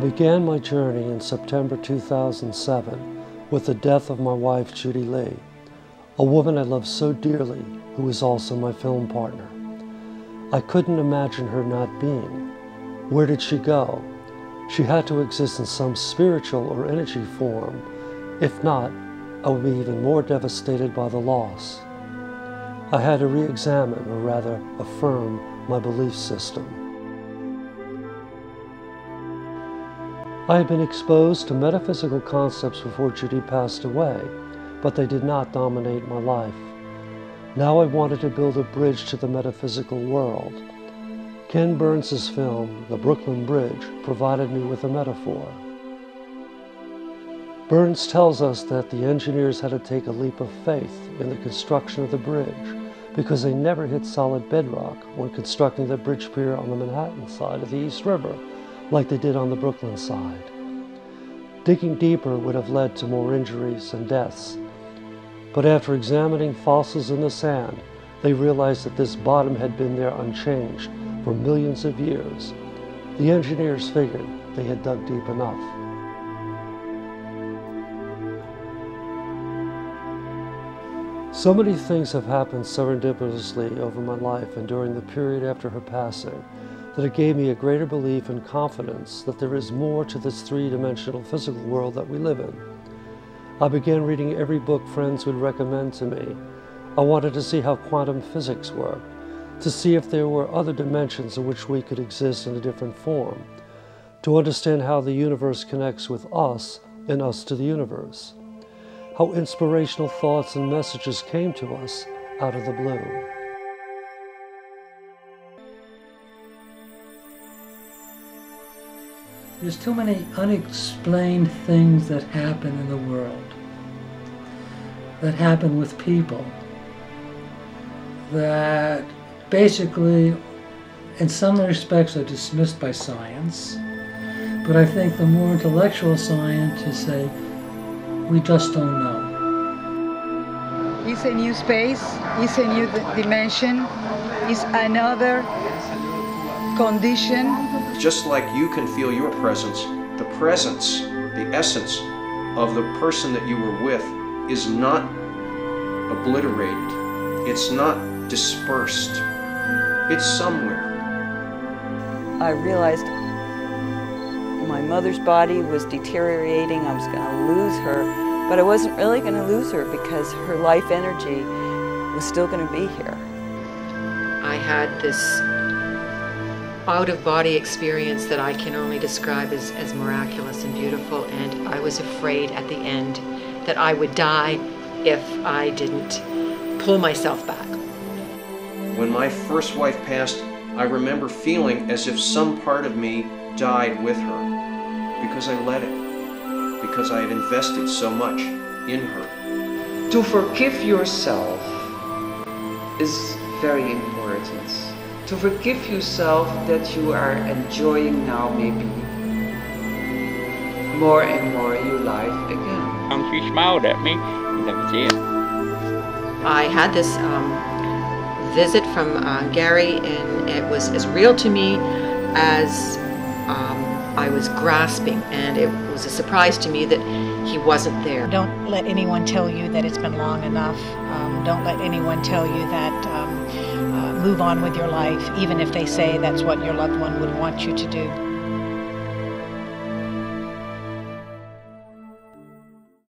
I began my journey in September 2007 with the death of my wife, Judy Lee, a woman I loved so dearly who was also my film partner. I couldn't imagine her not being. Where did she go? She had to exist in some spiritual or energy form. If not, I would be even more devastated by the loss. I had to re-examine, or rather affirm, my belief system. I had been exposed to metaphysical concepts before Judy passed away, but they did not dominate my life. Now I wanted to build a bridge to the metaphysical world. Ken Burns's film, The Brooklyn Bridge, provided me with a metaphor. Burns tells us that the engineers had to take a leap of faith in the construction of the bridge because they never hit solid bedrock when constructing the bridge pier on the Manhattan side of the East River like they did on the Brooklyn side. Digging deeper would have led to more injuries and deaths. But after examining fossils in the sand, they realized that this bottom had been there unchanged for millions of years. The engineers figured they had dug deep enough. So many things have happened serendipitously over my life and during the period after her passing that it gave me a greater belief and confidence that there is more to this three-dimensional physical world that we live in. I began reading every book friends would recommend to me. I wanted to see how quantum physics worked, to see if there were other dimensions in which we could exist in a different form, to understand how the universe connects with us and us to the universe, how inspirational thoughts and messages came to us out of the blue. There's too many unexplained things that happen in the world, that happen with people, that basically, in some respects, are dismissed by science. But I think the more intellectual scientists say, we just don't know. It's a new space, it's a new dimension, it's another condition. Just like you can feel your presence, the essence of the person that you were with is not obliterated. It's not dispersed. It's somewhere. I realized my mother's body was deteriorating. I was going to lose her, but I wasn't really going to lose her because her life energy was still going to be here. I had this out-of-body experience that I can only describe as miraculous and beautiful, and I was afraid at the end that I would die if I didn't pull myself back. When my first wife passed, I remember feeling as if some part of me died with her, because I let it, because I had invested so much in her. To forgive yourself is very important. To forgive yourself that you are enjoying now maybe more and more your life again. And she smiled at me, and that was it. I had this visit from Gary, and it was as real to me as I was grasping, and it was a surprise to me that he wasn't there. Don't let anyone tell you that it's been long enough. Don't let anyone tell you that move on with your life, even if they say that's what your loved one would want you to do.